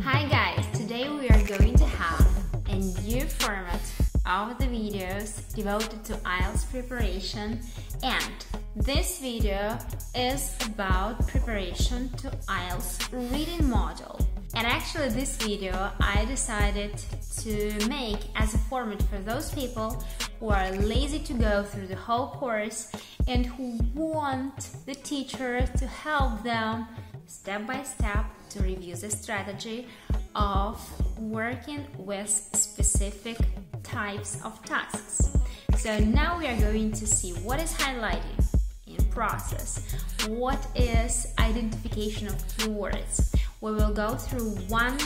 Hi guys, today we are going to have a new format of the videos devoted to IELTS preparation, and this video is about preparation to IELTS reading module. And actually this video I decided to make as a format for those people who are lazy to go through the whole course and who want the teacher to help them step by step to review the strategy of working with specific types of tasks. So now we are going to see what is highlighting in process, what is identification of keywords. We will go through one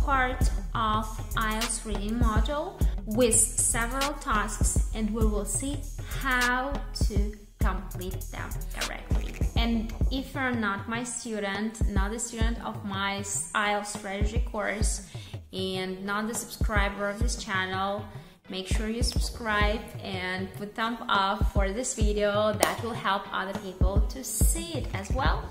part of IELTS reading module with several tasks, and we will see how to complete them correctly. And if you're not my student, not a student of my IELTS strategy course, and not the subscriber of this channel, make sure you subscribe and put thumb up for this video. That will help other people to see it as well,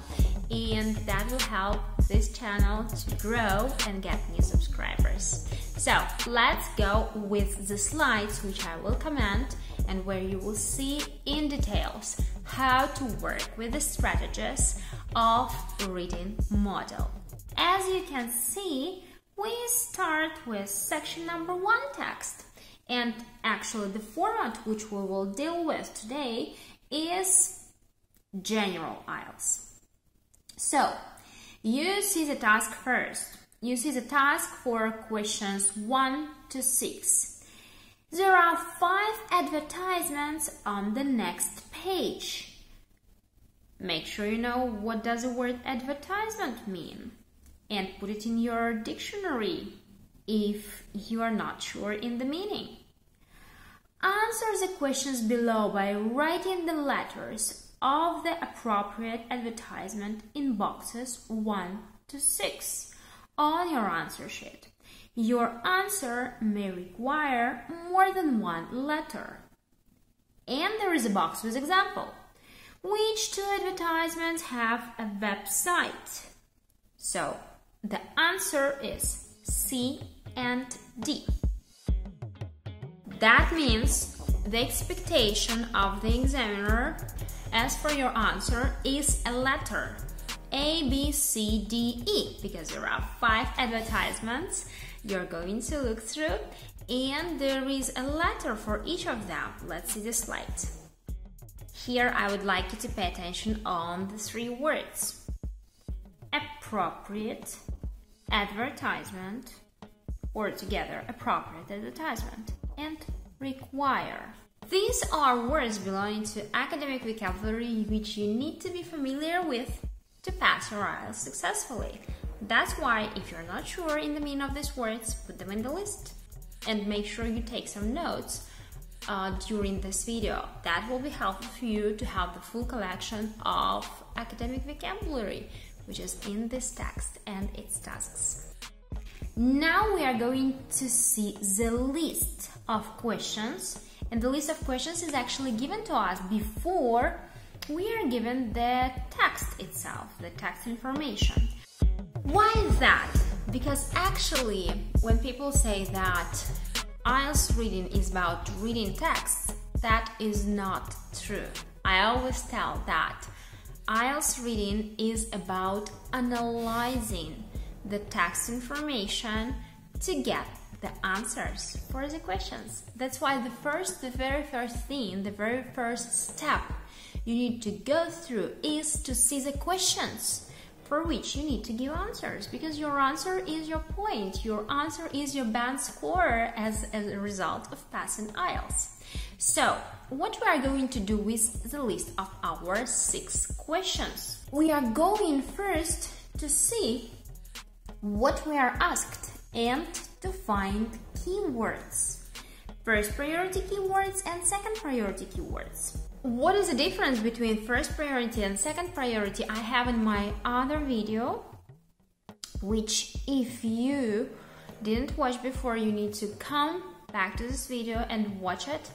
and that will help this channel to grow and get new subscribers. So let's go with the slides which I will comment and where you will see in details how to work with the strategies of reading model. As you can see, we start with section number 1 text. And actually the format which we will deal with today is general IELTS. So, you see the task first. You see the task for questions 1 to 6. There are 5 advertisements on the next page. Make sure you know what does the word advertisement mean and put it in your dictionary if you are not sure in the meaning. Answer the questions below by writing the letters of the appropriate advertisement in boxes 1 to 6 on your answer sheet. Your answer may require more than one letter. And there is a box with example. Which 2 advertisements have a website? So the answer is C and D. That means the expectation of the examiner as for your answer is a letter A, B, C, D, E, because there are 5 advertisements you're going to look through, and there is a letter for each of them. Let's see the slide. Here I would like you to pay attention on the 3 words: appropriate advertisement, or together appropriate advertisement, and require. These are words belonging to academic vocabulary which you need to be familiar with to pass your IELTS successfully. That's why if you're not sure in the meaning of these words, put them in the list and make sure you take some notes during this video. That will be helpful for you to have the full collection of academic vocabulary which is in this text and its tasks. Now we are going to see the list of questions, and the list of questions is actually given to us before we are given the text itself, the text information. Why is that? Because actually when people say that IELTS reading is about reading text, that is not true. I always tell that IELTS reading is about analyzing the text information to get the answers for the questions. That's why the very first step you need to go through is to see the questions for which you need to give answers, because your answer is your point, your answer is your band score as a result of passing IELTS. So, what we are going to do with the list of our 6 questions? We are going first to see what we are asked and to find keywords. First priority keywords and second priority keywords. What is the difference between first priority and second priority? I have in my other video, which if you didn't watch before, you need to come back to this video and watch it.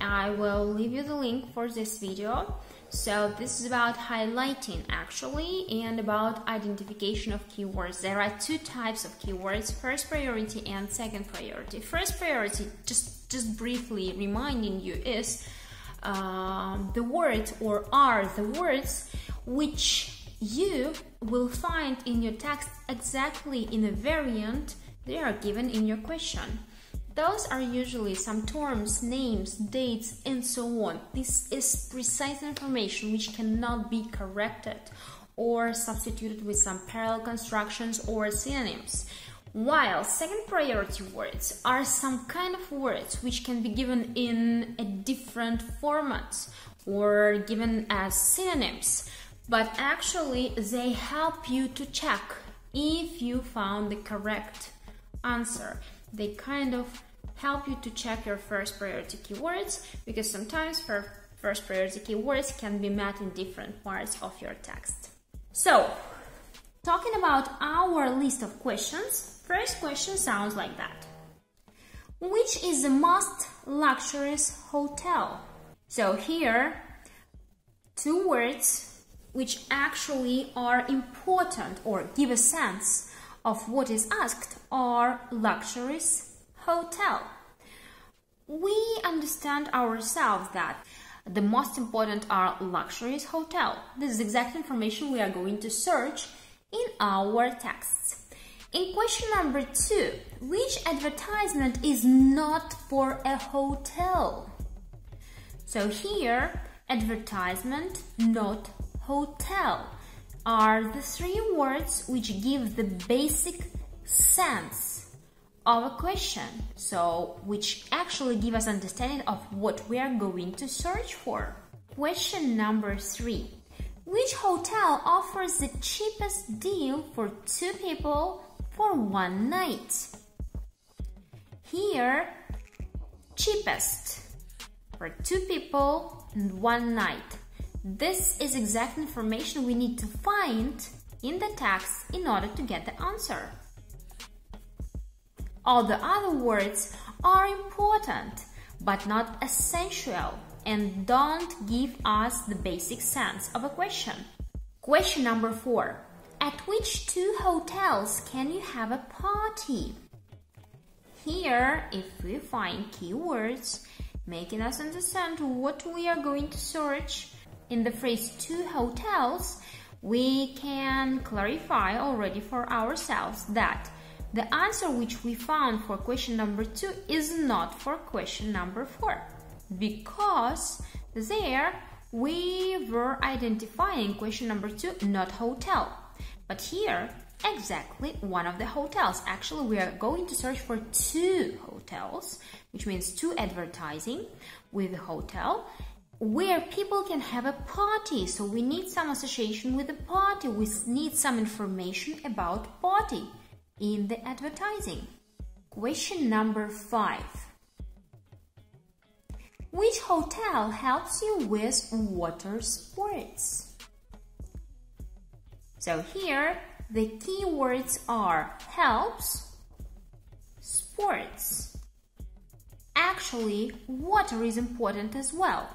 I will leave you the link for this video So this is about highlighting actually, and about identification of keywords. There are two types of keywords, first priority and second priority. First priority, just briefly reminding you, is the word, or are the words which you will find in your text exactly in a variant they are given in your question. Those are usually some terms, names, dates, and so on. This is precise information which cannot be corrected or substituted with some parallel constructions or synonyms. While second priority words are some kind of words which can be given in a different format or given as synonyms, but actually they help you to check if you found the correct answer. They kind of help you to check your first priority keywords, because sometimes first priority keywords can be met in different parts of your text. So, talking about our list of questions, first question sounds like that. Which is the most luxurious hotel? So here, two words which actually are important or give a sense of what is asked are luxurious hotel. We understand ourselves that the most important are luxurious hotel. This is exact information we are going to search in our texts. In question number 2, which advertisement is not for a hotel? So here, advertisement, not hotel, are the three words which give the basic sense of a question, so which actually give us understanding of what we are going to search for. Question number 3. Which hotel offers the cheapest deal for two people for one night? Here, cheapest for two people and one night. This is exact information we need to find in the text in order to get the answer. All the other words are important, but not essential, and don't give us the basic sense of a question. Question number 4. At which two hotels can you have a party? Here, if we find keywords making us understand what we are going to search in the phrase two hotels, we can clarify already for ourselves that the answer which we found for question number 2 is not for question number 4, because there we were identifying question number 2, not hotel, but here exactly one of the hotels. Actually, we are going to search for two hotels, which means two advertising with a hotel, where people can have a party. So we need some association with a party. We need some information about party in the advertising. Question number 5. Which hotel helps you with water sports? So here the keywords are helps, sports. Actually, water is important as well.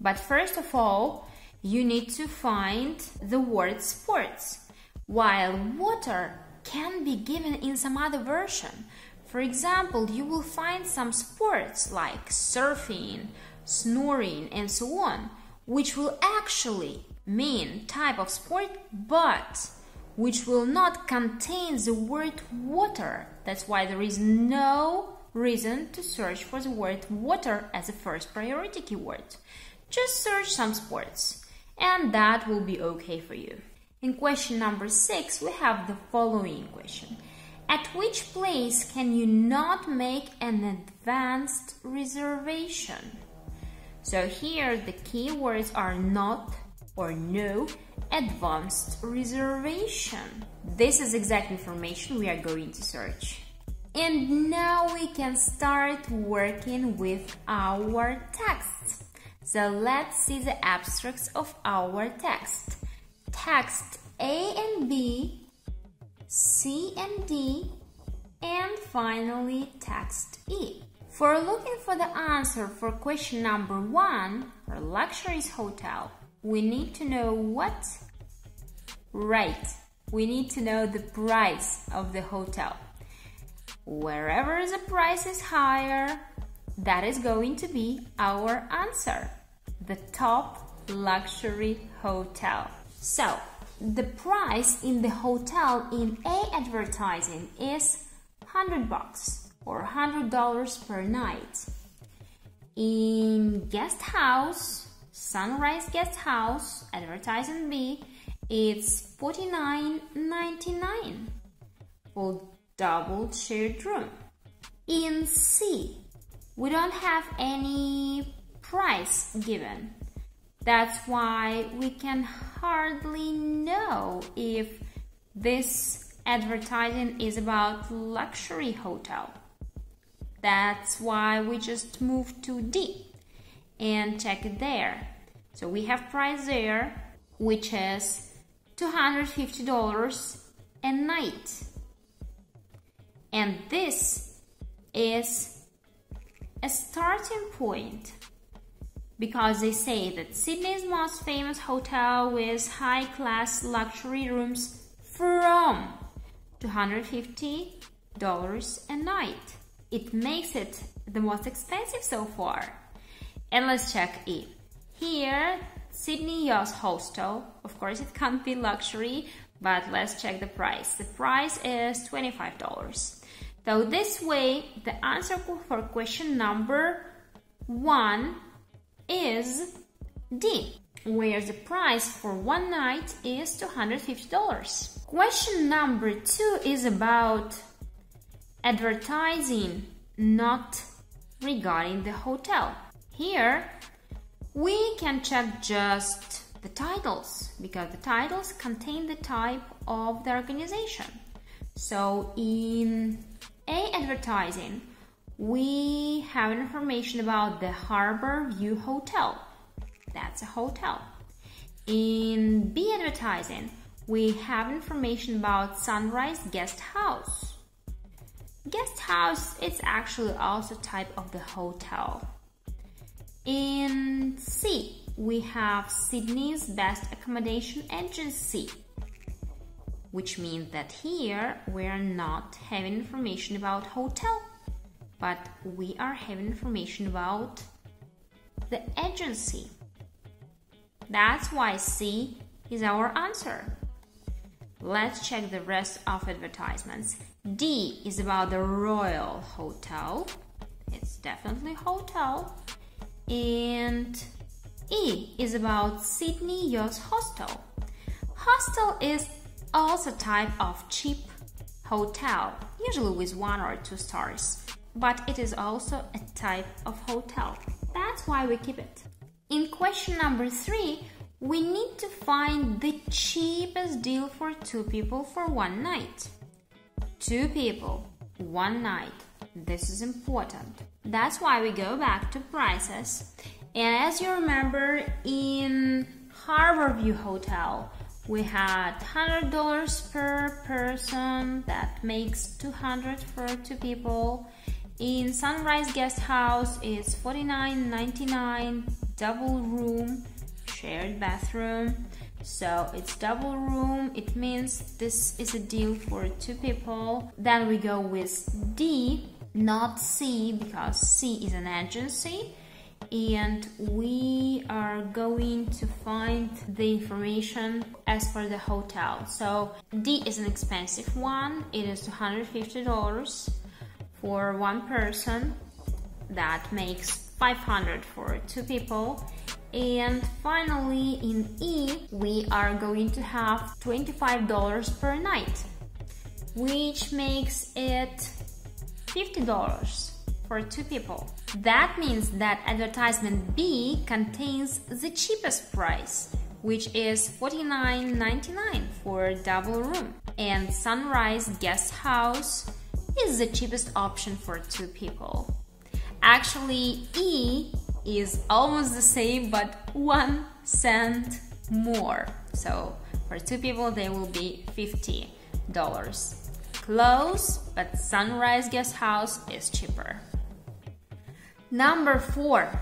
But first of all, you need to find the word sports, while water can be given in some other version. For example, you will find some sports like surfing, snorkeling, and so on, which will actually mean type of sport, but which will not contain the word water. That's why there is no reason to search for the word water as a first priority keyword. Just search some sports, and that will be okay for you. In question number 6, we have the following question. At which place can you not make an advanced reservation? So here the keywords are not or no, advanced reservation. This is exact information we are going to search. And now we can start working with our text. So let's see the abstracts of our text. Text A and B, C and D, and finally text E. For looking for the answer for question number 1, for luxurious hotel, we need to know what? Right. We need to know the price of the hotel. Wherever the price is higher, that is going to be our answer. The top luxury hotel. So, the price in the hotel in A advertising is $100 or $100 per night. In guest house, Sunrise Guest House, advertising B, it's $49.99 for double shared room. In C, we don't have any price given. That's why we can hardly know if this advertising is about luxury hotel. That's why we just move to D and check it there. So we have price there, which is $250 a night. And this is a starting point, because they say that Sydney's most famous hotel with high-class luxury rooms from $250 a night. It makes it the most expensive so far. And let's check E. Here, Sydney Youth Hostel. Of course, it can't be luxury, but let's check the price. The price is $25. So this way, the answer for question number 1 is D, where the price for one night is $250. Question number 2 is about advertising, not regarding the hotel. Here, we can check just the titles, because the titles contain the type of the organization. So in A advertising, we have information about the Harbor View Hotel. That's a hotel. In B advertising, we have information about Sunrise Guest House. Guest house, it's actually also type of the hotel. In C, we have Sydney's Best Accommodation Agency, which means that here we are not having information about hotel, but we are having information about the agency. That's why C is our answer. Let's check the rest of advertisements. D is about the Royal Hotel. It's definitely hotel. And E is about Sydney Youth Hostel. Hostel is also type of cheap hotel, usually with 1 or 2 stars. But it is also a type of hotel. That's why we keep it. In question number 3, we need to find the cheapest deal for 2 people for one night. 2 people, one night. This is important. That's why we go back to prices. And as you remember, in Harbor View Hotel, we had $100 per person. That makes $200 for 2 people. In Sunrise Guest House, it's $49.99, double room, shared bathroom. So it's double room, it means this is a deal for 2 people. Then we go with D, not C, because C is an agency. And we are going to find the information as for the hotel. So D is an expensive one, it is $250 for one person. That makes $500 for 2 people. And finally, in E, we are going to have $25 per night, which makes it $50 for 2 people. That means that advertisement B contains the cheapest price, which is $49.99 for double room. And Sunrise Guest House is the cheapest option for 2 people. Actually, E is almost the same, but 1 cent more. So for 2 people, they will be $50. Close, but Sunrise Guest House is cheaper. Number 4,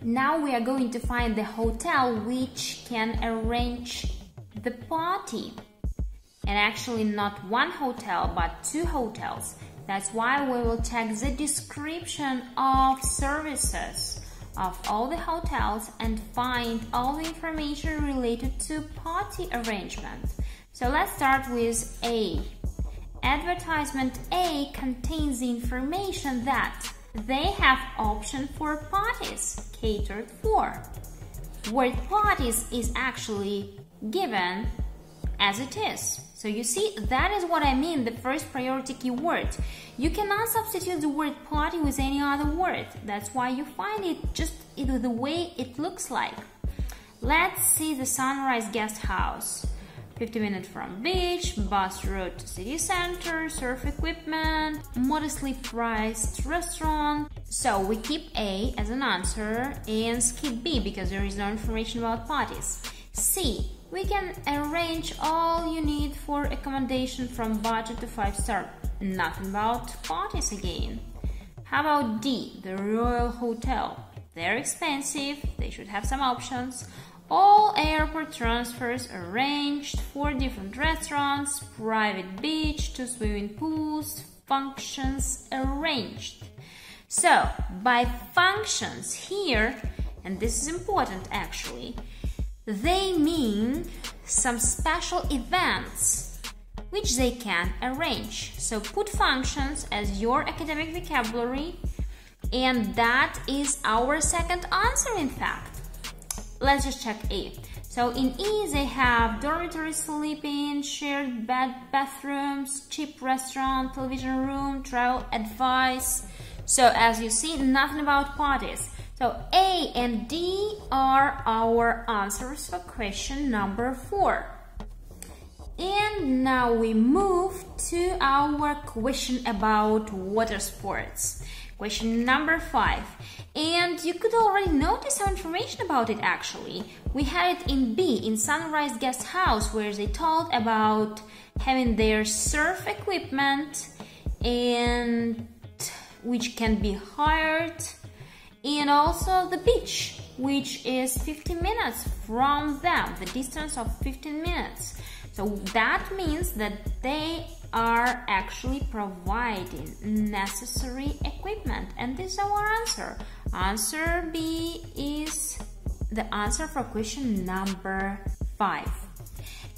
Now we are going to find the hotel which can arrange the party. And actually not one hotel, but two hotels. That's why we will check the description of services of all the hotels and find all the information related to party arrangements. So let's start with A. Advertisement A contains the information that they have option for parties catered for. Word parties is actually given as it is. So you see, that is what I mean, the first priority keyword. You cannot substitute the word party with any other word. That's why you find it just the way it looks like. Let's see the Sunrise Guest House. 50 minutes from beach, bus route to city center, surf equipment, modestly priced restaurant. So we keep A as an answer and skip B because there is no information about parties. C. We can arrange all you need for accommodation from budget to 5-star. Nothing about parties again. How about D, the Royal Hotel? They're expensive, they should have some options. All airport transfers arranged, 4 different restaurants, private beach, 2 swimming pools, functions arranged. So, by functions here, and this is important actually, they mean some special events which they can arrange. So put functions as your academic vocabulary, and that is our second answer in fact. Let's just check E. So in E they have dormitory sleeping, shared bathrooms, cheap restaurant, television room, travel advice. So as you see, nothing about parties. So A and D are our answers for question number 4. And now we move to our question about water sports. Question number 5. And you could already notice some information about it actually. We had it in B, in Sunrise Guest House, where they told about having their surf equipment and which can be hired. And also the beach, which is 15 minutes from them, the distance of 15 minutes. So that means that they are actually providing necessary equipment. And this is our answer. Answer B is the answer for question number 5.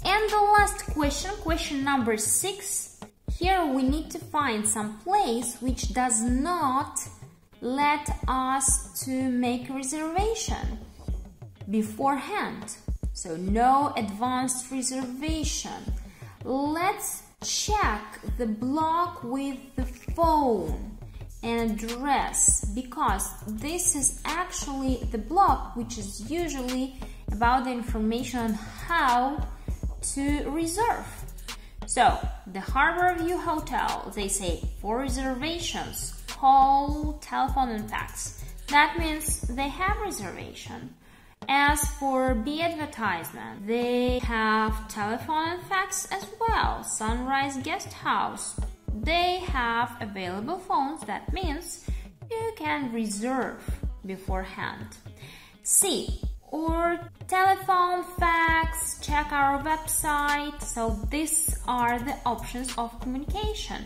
And the last question, question number 6. Here we need to find some place which does not let us to make reservation beforehand. So no advanced reservation. Let's check the block with the phone and address, because this is actually the block which is usually about the information on how to reserve. So the Harbor View Hotel, they say for reservations, call, telephone and fax. That means they have reservation. As for B advertisement, they have telephone and fax as well. Sunrise Guest House, they have available phones. That means you can reserve beforehand. C, or telephone, fax, check our website. So these are the options of communication,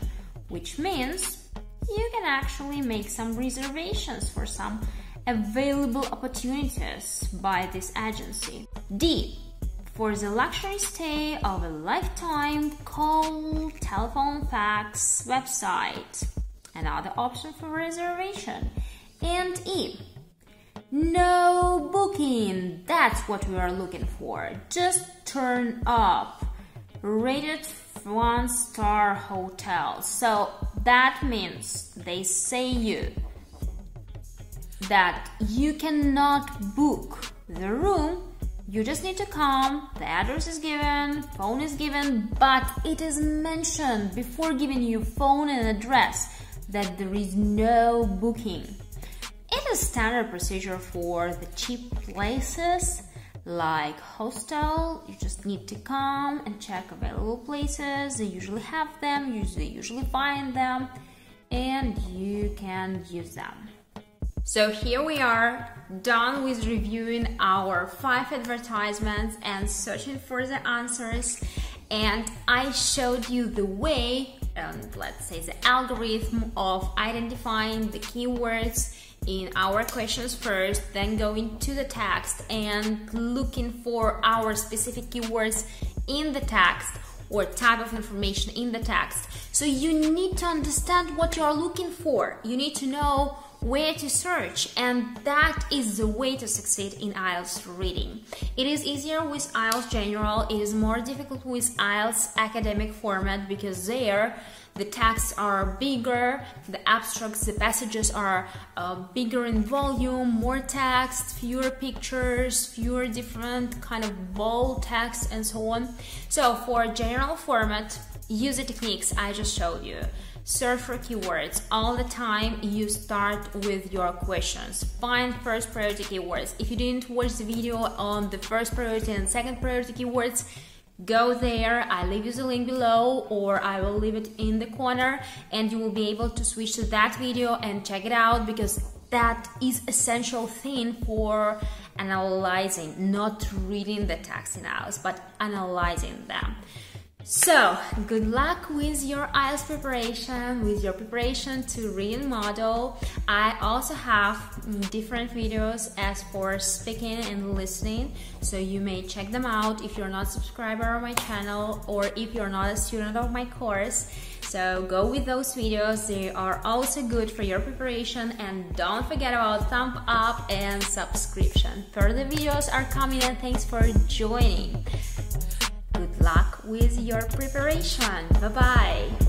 which means you can actually make some reservations for some available opportunities by this agency. D, for the luxury stay of a lifetime, call, telephone, fax, website, another option for reservation. And E, no booking, that's what we are looking for, just turn up, rated 1-star hotel. So that means they say you that you cannot book the room, you just need to come, the address is given, phone is given, but it is mentioned before giving you phone and address that there is no booking. It is standard procedure for the cheap places like hostel. You just need to come and check available places, they usually have them, you usually find them, and you can use them. So here we are, done with reviewing our 5 advertisements and searching for the answers, and I showed you the way, let's say the algorithm of identifying the keywords in our questions first, then going to the text and looking for our specific keywords in the text or type of information in the text. So you need to understand what you are looking for. You need to know where to search, and that is the way to succeed in IELTS reading. It is easier with IELTS General, it is more difficult with IELTS academic format, because there the texts are bigger, the abstracts, the passages are bigger in volume, more text, fewer pictures, fewer different kind of bold text and so on. So for general format, use the techniques I just showed you. Search for keywords all the time. You start with your questions. Find first priority keywords. If you didn't watch the video on the first priority and second priority keywords, go there. I leave you the link below, or I will leave it in the corner, and you will be able to switch to that video and check it out, because that is essential thing for analyzing, not reading the text in IELTS, but analyzing them. So, good luck with your IELTS preparation, with your preparation to read and model. I also have different videos as for speaking and listening, so you may check them out if you're not a subscriber of my channel or if you're not a student of my course. So go with those videos, they are also good for your preparation, and don't forget about thumb up and subscription. Further videos are coming, and thanks for joining. Good luck with your preparation. Bye-bye.